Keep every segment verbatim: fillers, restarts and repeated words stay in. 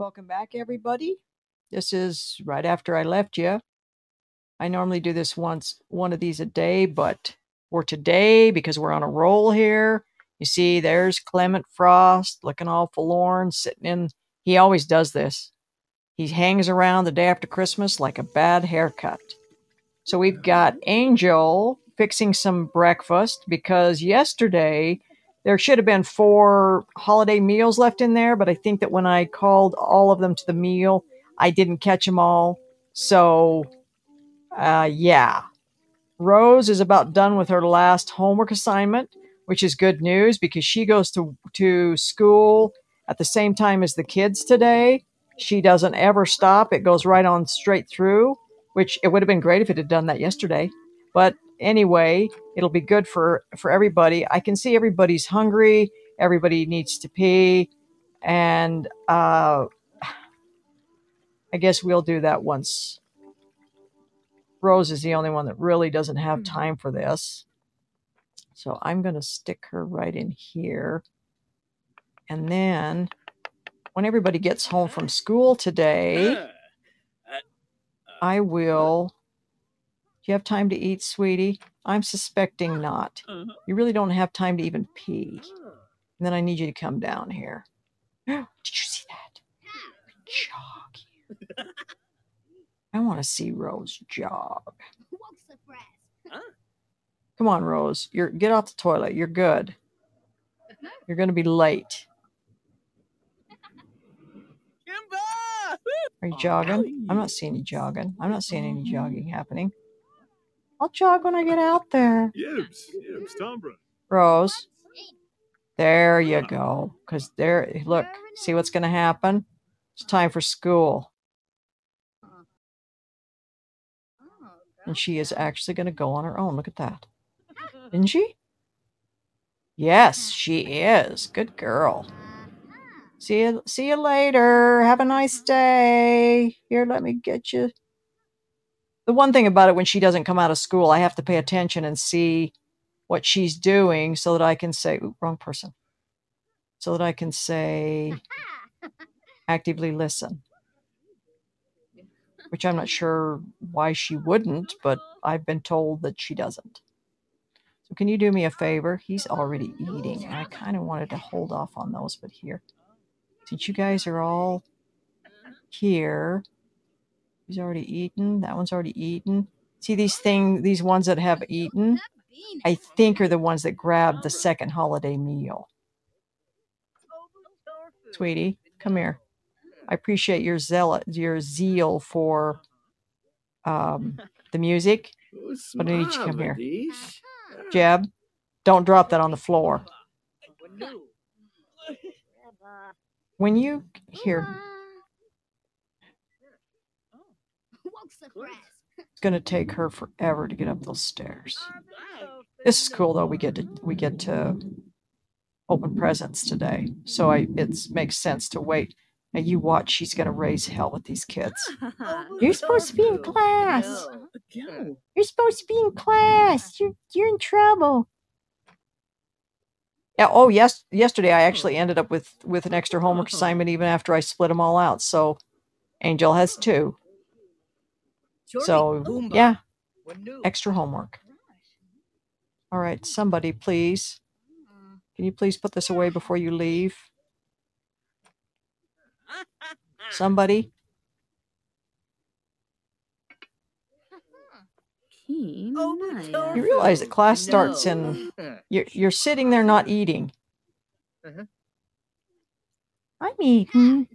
Welcome back, everybody. This is right after I left you. I normally do this once, one of these a day, but for today, because we're on a roll here, you see there's Clement Frost looking all forlorn, sitting in. He always does this. He hangs around the day after Christmas like a bad haircut. So we've got Angel fixing some breakfast because yesterday there should have been four holiday meals left in there, but I think that when I called all of them to the meal, I didn't catch them all. So, uh, yeah. Rose is about done with her last homework assignment, which is good news because she goes to, to school at the same time as the kids today. She doesn't ever stop. It goes right on straight through, which it would have been great if it had done that yesterday. But anyway, it'll be good for, for everybody. I can see everybody's hungry. Everybody needs to pee. And uh, I guess we'll do that once. Rose is the only one that really doesn't have time for this. So I'm going to stick her right in here. And then when everybody gets home from school today, I will... Do you have time to eat, sweetie? I'm suspecting not. You really don't have time to even pee. And then I need you to come down here. Did you see that? Good job. I want to see Rose jog. What's the press? Huh? Come on, Rose. You're get off the toilet. You're good. You're going to be late. Are you jogging? I'm not seeing you jogging. I'm not seeing any jogging happening. I'll jog when I get out there. Yibs, yibs, Tombra. Rose. There you go. Because there, look, see what's going to happen? It's time for school. And she is actually going to go on her own. Look at that. Isn't she? Yes, she is. Good girl. See you, see you later. Have a nice day. Here, let me get you. The one thing about it, when she doesn't come out of school, I have to pay attention and see what she's doing so that I can say, ooh, wrong person. So that I can say, actively listen. Which I'm not sure why she wouldn't, but I've been told that she doesn't. So can you do me a favor? He's already eating. And I kind of wanted to hold off on those, but here. Since you guys are all here. He's already eaten. That one's already eaten. See these things, these ones that have eaten, I think are the ones that grabbed the second holiday meal. Sweetie, come here. I appreciate your zeal, your zeal for um, the music. But I need you to come here. Jeb, don't drop that on the floor. When you hear, it's going to take her forever to get up those stairs. This is cool though. We get to we get to open presents today, so I it makes sense to wait. And you watch, she's going to raise hell with these kids. You're supposed to be in class. You're supposed to be in class. You're, you're in trouble. Yeah. Oh, yes. Yesterday, I actually ended up with, with an extra homework assignment even after I split them all out. So Angel has two. So, yeah. Extra homework. All right. Somebody, please. Can you please put this away before you leave? Somebody. You realize that class starts in. You're, you're sitting there not eating. I'm eating.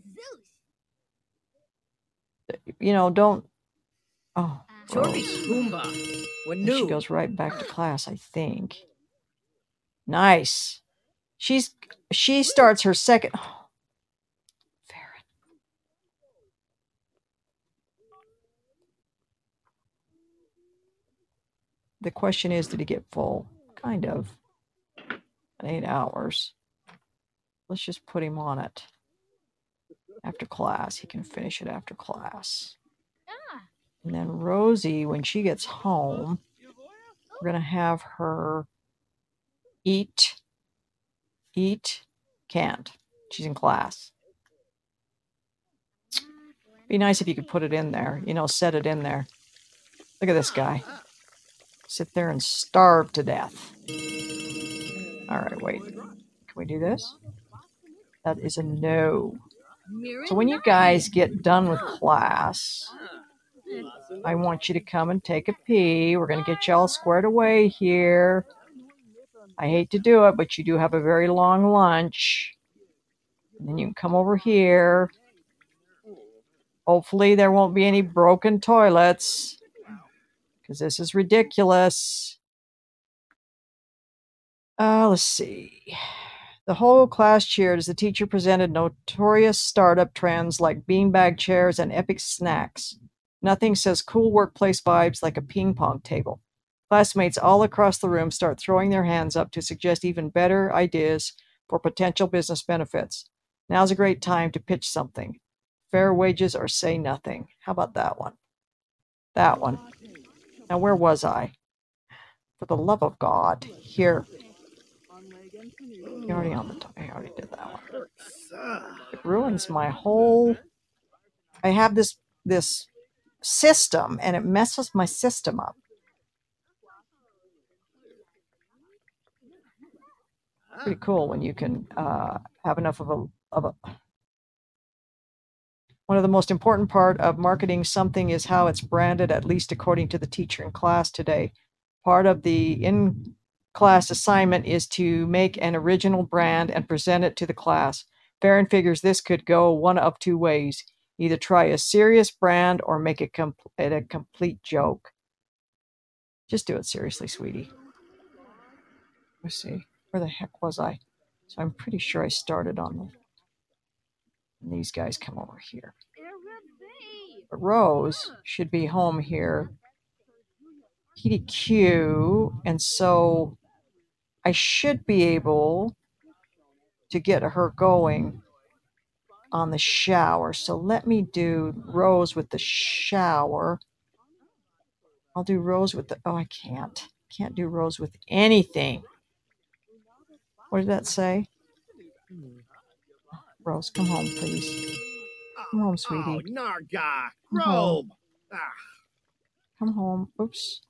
You know, don't. Oh. She goes right back to class, I think. Nice. She's she starts her second. The question is, did he get full? Kind of. Eight hours. Let's just put him on it. After class. He can finish it after class. And then Rosie, when she gets home, we're going to have her eat, eat, can't. She's in class. Be nice if you could put it in there, you know, set it in there. Look at this guy. Sit there and starve to death. All right, wait. Can we do this? That is a no. So when you guys get done with class, I want you to come and take a pee. We're going to get you all squared away here. I hate to do it, but you do have a very long lunch. And then you can come over here. Hopefully there won't be any broken toilets, because this is ridiculous. Uh, let's see. The whole class cheered as the teacher presented notorious startup trends like beanbag chairs and epic snacks. Nothing says cool workplace vibes like a ping pong table. Classmates all across the room start throwing their hands up to suggest even better ideas for potential business benefits. Now's a great time to pitch something. Fair wages or say nothing. How about that one? That one. Now, where was I? For the love of God. Here. You're already on the top. I already did that one. It ruins my whole... I have this this system, and it messes my system up. Pretty cool when you can uh, have enough of a... Of a One of the most important part of marketing something is how it's branded, at least according to the teacher in class today. Part of the in-class assignment is to make an original brand and present it to the class. Farron figures this could go one of two ways. Either try a serious brand or make it com- a complete joke. Just do it seriously, sweetie. Let's see. Where the heck was I? So I'm pretty sure I started on the... And these guys come over here. But Rose should be home here. P D Q. And so I should be able to get her going on the shower. So let me do Rose with the shower. I'll do Rose with the... Oh, I can't. Can't do Rose with anything. What did that say? Rose, come home, please. Come home, sweetie. Oh, Narga! Come home. Come home. Oops.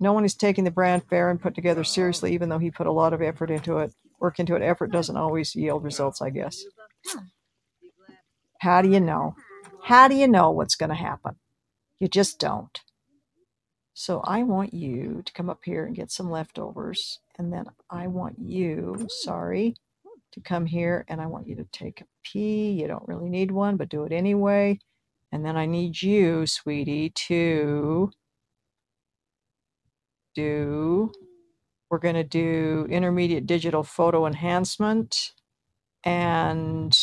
No one is taking the brand Farron put together seriously, even though he put a lot of effort into it. Work into it. Effort doesn't always yield results, I guess. How do you know? How do you know what's going to happen? You just don't. So I want you to come up here and get some leftovers, and then I want you, sorry, to come here, and I want you to take a pee. You don't really need one, but do it anyway. And then I need you, sweetie, to do... We're going to do intermediate digital photo enhancement and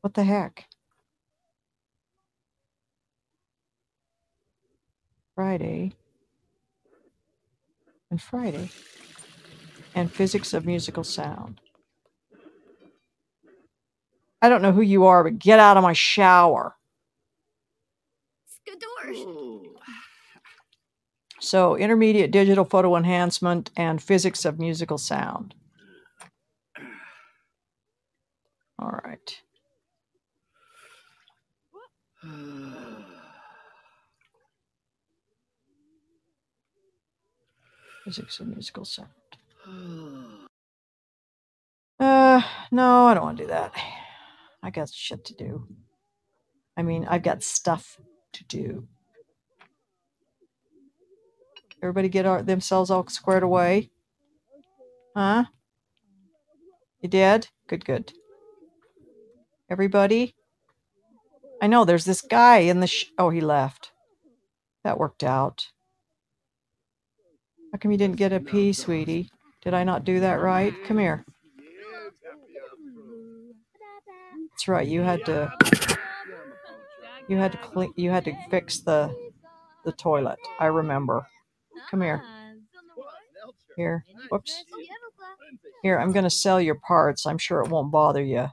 what the heck? Friday. And Friday, and physics of musical sound. I don't know who you are, but get out of my shower. So, intermediate digital photo enhancement and physics of musical sound. All right. Physics of musical sound. Uh, no, I don't want to do that. I got shit to do. I mean, I've got stuff to do. Everybody get our, themselves all squared away. Huh? You did? Good, good. Everybody? I know, there's this guy in the... Sh oh, he left. That worked out. How come you didn't get a pee, sweetie? Did I not do that right? Come here. That's right. You had to. You had to clean. You had to fix the, the toilet. I remember. Come here. Here. Whoops. Here. I'm gonna sell your parts. I'm sure it won't bother you.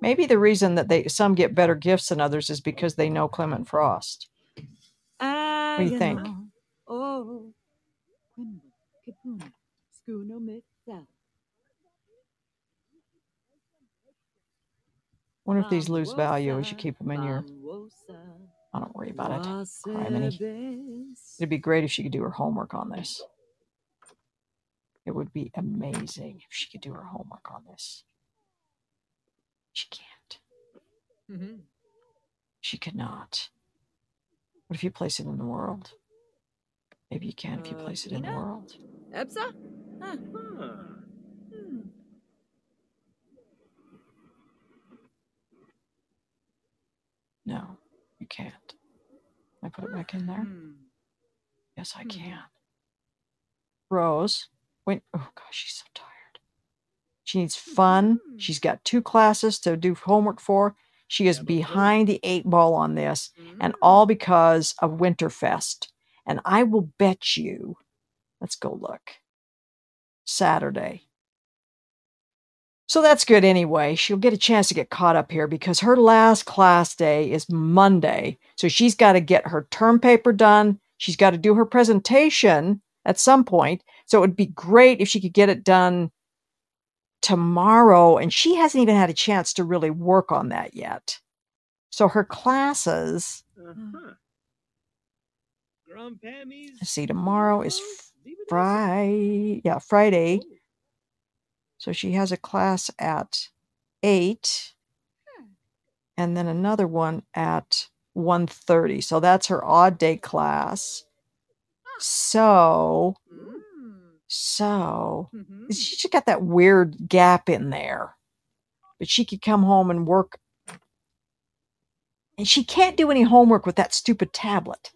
Maybe the reason that they some get better gifts than others is because they know Clement Frost. What do you think? Oh. Kapuna, Schooner Mythel. Wonder if these lose value. We should keep them in your... I don't worry about it. Cry mini. It'd be great if she could do her homework on this. It would be amazing if she could do her homework on this. She can't. Mm-hmm. She could not. What if you place it in the world? Maybe you can if you place it in the world. Epsa? Huh. Hmm. No, you can't. Can I put it back in there? Yes, I can. Rose. Wait. Oh, gosh, she's so tired. She needs fun. She's got two classes to do homework for. She is behind the eight ball on this, and all because of Winterfest. And I will bet you, let's go look, Saturday. So that's good anyway. She'll get a chance to get caught up here because her last class day is Monday. So she's got to get her term paper done. She's got to do her presentation at some point. So it would be great if she could get it done tomorrow. And she hasn't even had a chance to really work on that yet. So her classes... Uh-huh. Let's see, tomorrow is Friday. Yeah, Friday. So she has a class at eight. And then another one at one thirty. So that's her odd day class. So, so she's just got that weird gap in there. But she could come home and work. And she can't do any homework with that stupid tablet.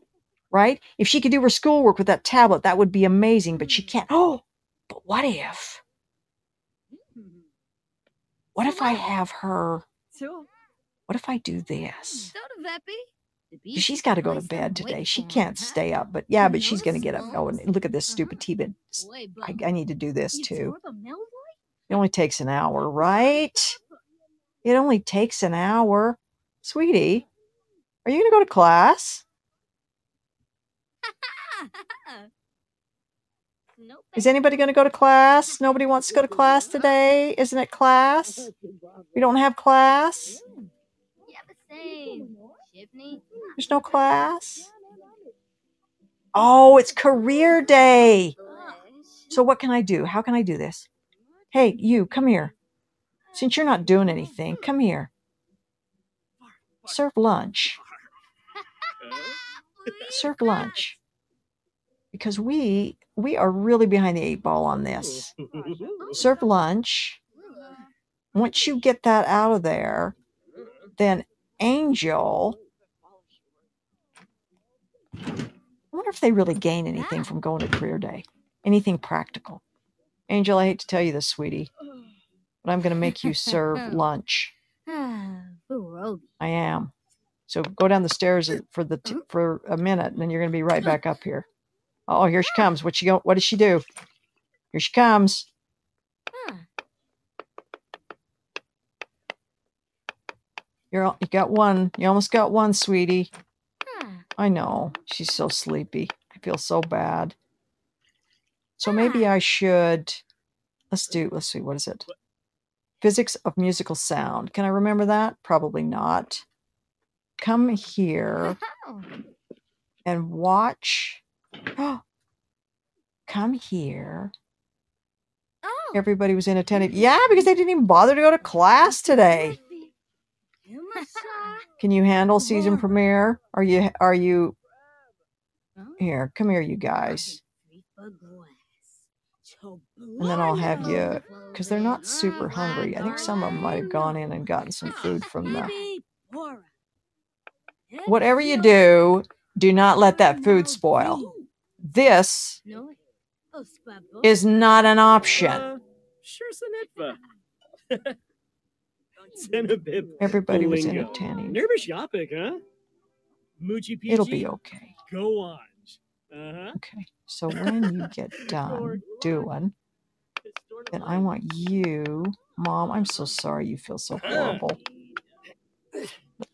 Right? If she could do her schoolwork with that tablet, that would be amazing, but she can't. Oh, but what if? What if I have her? What if I do this? She's got to go to bed today. She can't stay up, but yeah, but she's going to get up. Oh, and look at this stupid T-bit. I, I need to do this too. It only takes an hour, right? It only takes an hour. Sweetie, are you going to go to class? Is anybody going to go to class? Nobody wants to go to class today? Isn't it class? We don't have class? There's no class? Oh, it's career day. So what can I do? How can I do this? Hey, you, come here. Since you're not doing anything, come here. Serve lunch. Serve lunch. Because we we are really behind the eight ball on this. Serve lunch. Once you get that out of there, then Angel. I wonder if they really gain anything from going to career day. Anything practical. Angel, I hate to tell you this, sweetie, but I'm going to make you serve lunch. I am. So go down the stairs for the t for a minute, and then you're going to be right back up here. Oh, here she comes. What she go? What does she do? Here she comes. Huh. You're you got one. You almost got one, sweetie. Huh. I know. She's so sleepy. I feel so bad. So maybe I should. Let's do. Let's see. What is it? Physics of musical sound. Can I remember that? Probably not. Come here and watch. Oh, come here. Oh. Everybody was inattentive. Yeah, because they didn't even bother to go to class today. Can you handle season premiere? Are you, are you, here, come here, you guys. And then I'll have you, because they're not super hungry. I think some of them might have gone in and gotten some food from the, whatever you do, do not let that food spoil. This is not an option. Everybody was in a tanning. It'll be okay. Go on. Okay. So when you get done doing, then I want you, Mom. I'm so sorry you feel so horrible.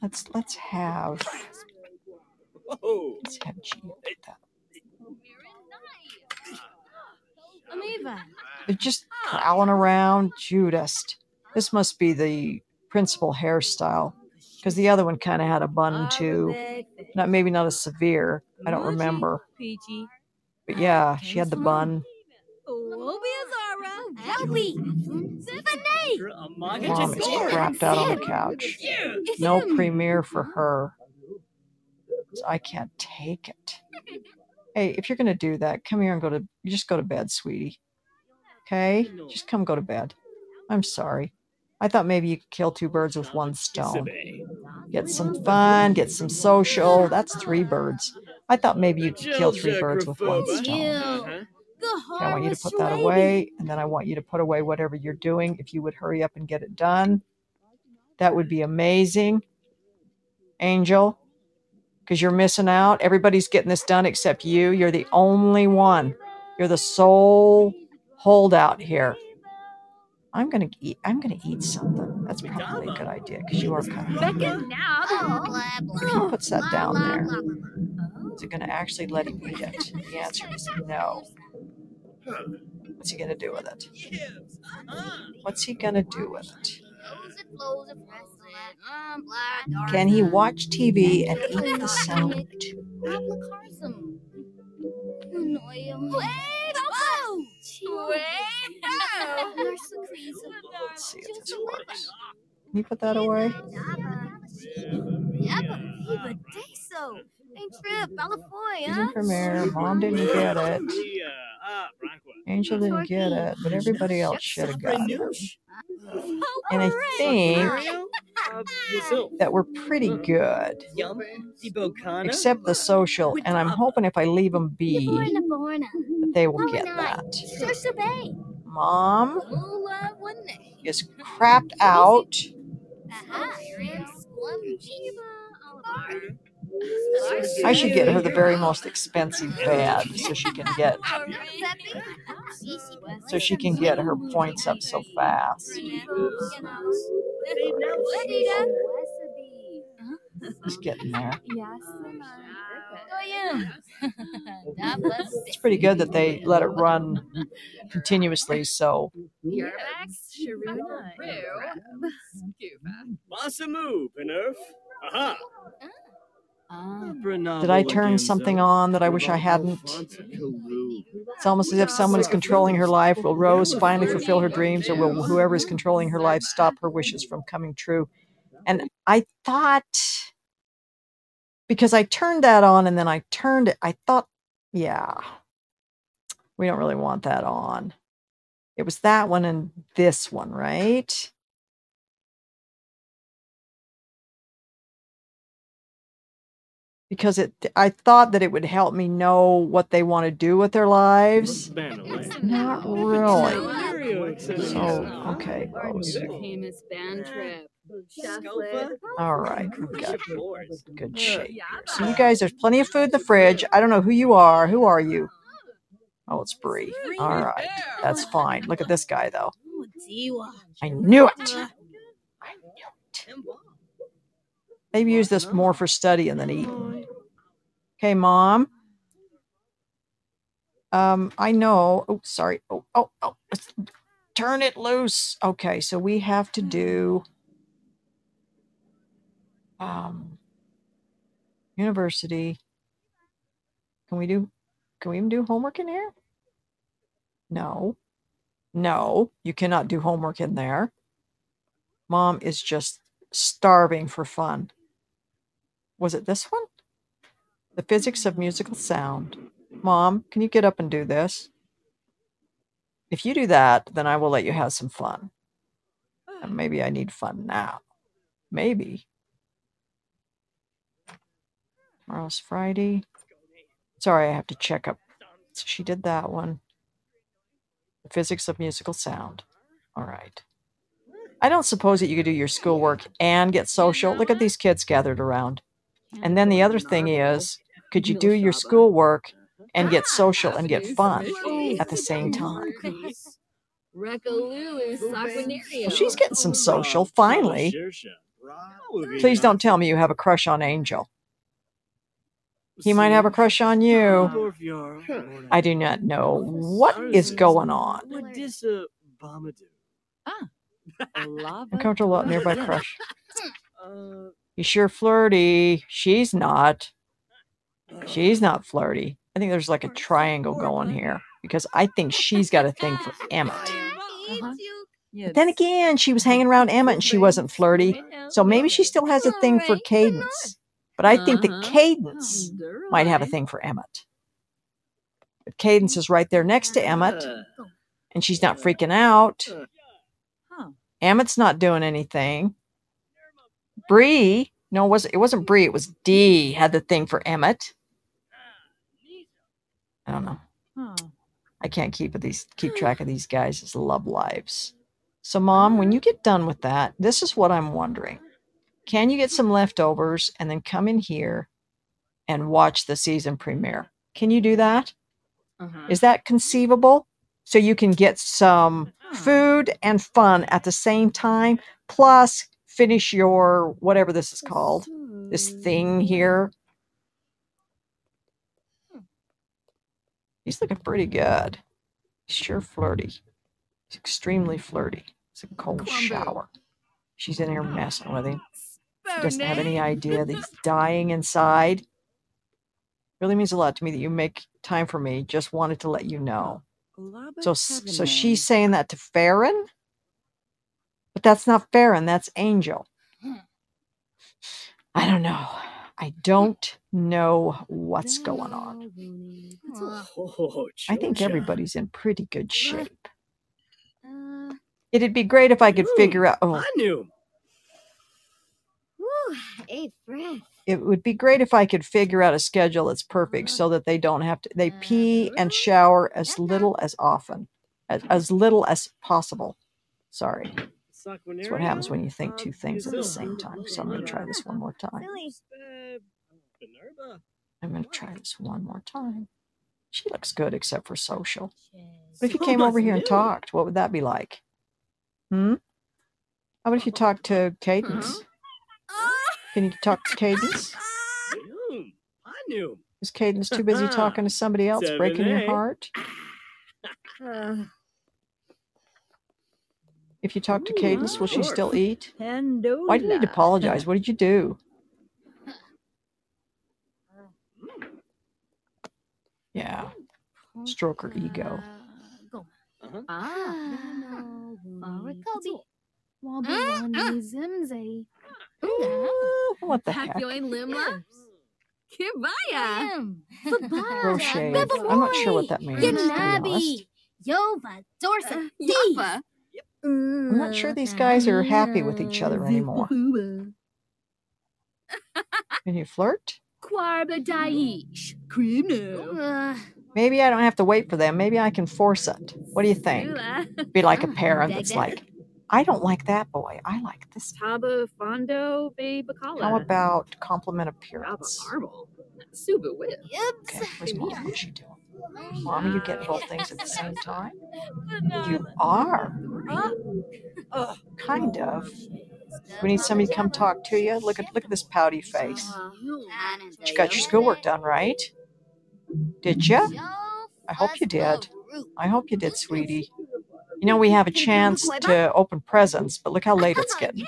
Let's let's have. Let's have G. They're just prowling around. Judas. This must be the principal hairstyle, because the other one kind of had a bun too. Not maybe not as severe. I don't remember. But yeah, she had the bun. Mom is wrapped out on the couch. No premiere for her. I can't take it. Hey, if you're gonna do that, come here and go to. You just go to bed, sweetie. Okay, just come go to bed. I'm sorry. I thought maybe you could kill two birds with one stone. Get some fun, get some social. That's three birds. I thought maybe you could kill three birds with one stone. Okay, I want you to put that away, and then I want you to put away whatever you're doing. If you would hurry up and get it done, that would be amazing, Angel, because you're missing out. Everybody's getting this done except you. You're the only one. You're the sole holdout here. I'm gonna eat. I'm gonna eat something. That's probably a good idea because you are kind of. He puts that down there. Is it gonna actually let him eat it? The answer is no. What's he gonna do with it? What's he gonna do with it? Can he watch T V and eat the salad too? Let's see if this works. Can you put that away? Isn't premiere. Mom didn't get it. Angel didn't get it, but everybody else should have gotten it. And I think that we're pretty good, except the social. And I'm hoping if I leave them be, that they will get that. Mom is crapped out. I should get her the very most expensive bag so she can get so she can get her points up so fast. She's getting there. It's pretty good that they let it run continuously, so Aha. Did I turn something on that I wish I hadn't? It's almost as if someone is controlling her life. Will Rose finally fulfill her dreams, or will whoever is controlling her life stop her wishes from coming true? And I thought, because I turned that on and then I turned it, I thought, yeah, we don't really want that on. It was that one and this one, right? Because it, I thought that it would help me know what they want to do with their lives. Not really. So, okay. All right. We got good shape. So you guys, there's plenty of food in the fridge. I don't know who you are. Who are you? Oh, it's Bree. All right. That's fine. Look at this guy, though. I knew it. I knew it. Maybe use this more for studying than eating. Okay, Mom. Um, I know. Oh, sorry. Oh, oh, oh. Turn it loose. Okay, so we have to do um, university. Can we do? Can we even do homework in here? No. No, you cannot do homework in there. Mom is just starving for fun. Was it this one? The physics of musical sound. Mom, can you get up and do this? If you do that, then I will let you have some fun. And maybe I need fun now. Maybe. Tomorrow's Friday. Sorry, I have to check up. So she did that one. The physics of musical sound. All right. I don't suppose that you could do your schoolwork and get social. Look at these kids gathered around. And then the other thing is, could you do your schoolwork and get social and get fun at the same time? Well, she's getting some social, finally. Please don't tell me you have a crush on Angel. He might have a crush on you. I do not know what is going on. Uncomfortable at nearby crush. You sure flirty. She's not. She's not flirty. I think there's like a triangle going here because I think she's got a thing for Emmett. Uh-huh. But then again, she was hanging around Emmett and she wasn't flirty. So maybe she still has a thing for Cadence. But I think that Cadence might have a thing for Emmett. But Cadence is right there next to Emmett. And she's not freaking out. Emmett's not doing anything. Bree, no, it wasn't, it wasn't Bree. It was Dee had the thing for Emmett. I don't know. I can't keep of these, keep track of these guys' love lives. So, Mom, when you get done with that, this is what I'm wondering. Can you get some leftovers and then come in here and watch the season premiere? Can you do that? Uh-huh. Is that conceivable? So you can get some food and fun at the same time, plus finish your whatever this is called, this thing here. He's looking pretty good. He's sure flirty. He's extremely flirty. It's a cold shower. She's in here messing with him. She doesn't have any idea that he's dying inside. Really means a lot to me that you make time for me. Just wanted to let you know. So, so she's saying that to Farron? But that's not Farron. That's Angel. I don't know. I don't know what's going on. I think everybody's in pretty good shape. It'd be great if I could figure out... Oh, I knew. It would be great if I could figure out a schedule that's perfect so that they don't have to... They pee and shower as little as often. As, as little as possible. Sorry. That's what happens when you think two things at the same time. So I'm going to try this one more time. I'm going to try this one more time. She looks good except for social. But if you came over here and talked, what would that be like? Hmm? How about if you talk to Cadence? Can you talk to Cadence? I knew. Is Cadence too busy talking to somebody else, Seven breaking eight. your heart? Uh, if you talk to Cadence, will she still eat? Why do you need to apologize? What did you do? Yeah. Stroke her ego. What the heck? Crochet. I'm not sure what that means, to be honest. I'm not sure these guys are happy with each other anymore. Can you flirt? Maybe I don't have to wait for them. Maybe I can force it. What do you think? Be like a parent that's like, I don't like that boy. I like this boy. How about compliment appearance? Okay, where's Mom? What's she doing? Mom, are you getting both things at the same time? You are. Kind of. We need somebody to come talk to you. Look at look at this pouty face. You got your schoolwork done, right? Did you? I hope you did. I hope you did, sweetie. You know, we have a chance to open presents, but look how late it's getting.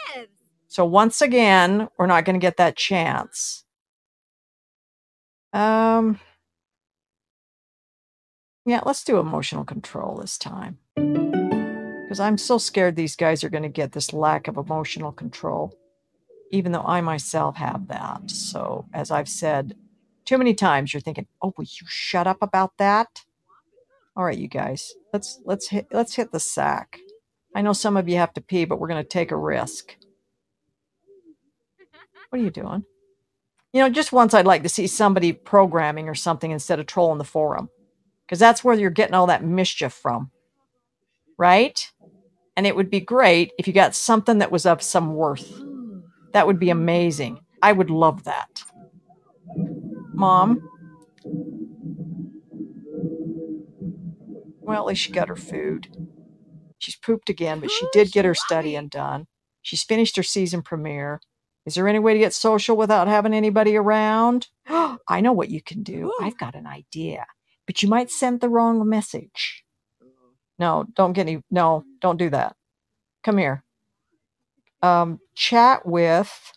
So once again, we're not going to get that chance. Um... Yeah, let's do emotional control this time. Because I'm so scared these guys are going to get this lack of emotional control, even though I myself have that. So as I've said too many times, you're thinking, oh, will you shut up about that? All right, you guys, let's let's hit let's hit the sack. I know some of you have to pee, but we're going to take a risk. What are you doing? You know, just once I'd like to see somebody programming or something instead of trolling the forum. Because that's where you're getting all that mischief from, right? And it would be great if you got something that was of some worth. That would be amazing. I would love that. Mom? Well, at least she got her food. She's pooped again, but she did get her studying done. She's finished her season premiere. Is there any way to get social without having anybody around? I know what you can do. Ooh. I've got an idea. But you might send the wrong message. No, don't get any. No, don't do that. Come here. Um, chat with.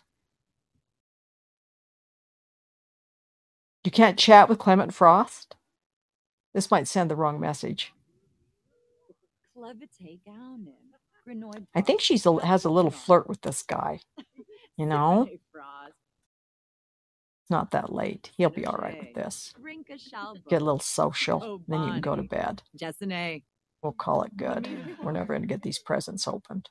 You can't chat with Clement Frost. This might send the wrong message. I think she has a little flirt with this guy. You know? It's not that late. He'll be all right with this. Get a little social. Then you can go to bed. We'll call it good. We're never going to get these presents opened.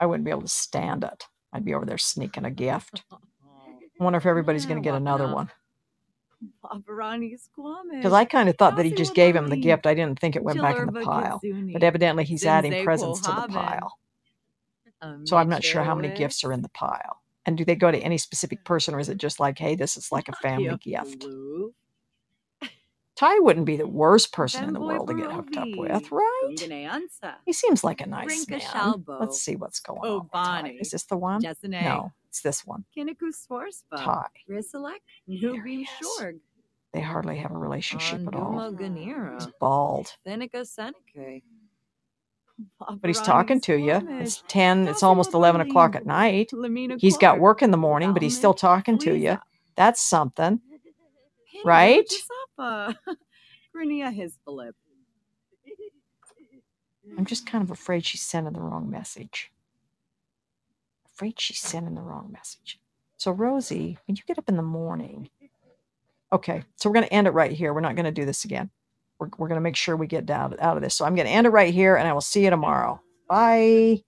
I wouldn't be able to stand it. I'd be over there sneaking a gift. I wonder if everybody's going to get another one. Because I kind of thought that he just gave him the gift. I didn't think it went back in the pile. But evidently he's adding presents to the pile. So I'm not sure how many gifts are in the pile. And do they go to any specific person, or is it just like, hey, this is like a family gift? Ty wouldn't be the worst person in the world to get hooked up with, right? He seems like a nice man. Let's see what's going on with Ty. Is this the one? No. It's this one. Ty. He they hardly have a relationship at all. He's bald. But he's talking to you. It's ten. It's almost eleven o'clock at night. He's got work in the morning, but he's still talking to you. That's something. Right? I'm just kind of afraid she's sending the wrong message. Afraid she's sending the wrong message. So Rosie, when you get up in the morning, okay, so we're going to end it right here. We're not going to do this again. We're, we're going to make sure we get down out of this. So I'm going to end it right here, and I will see you tomorrow. Bye.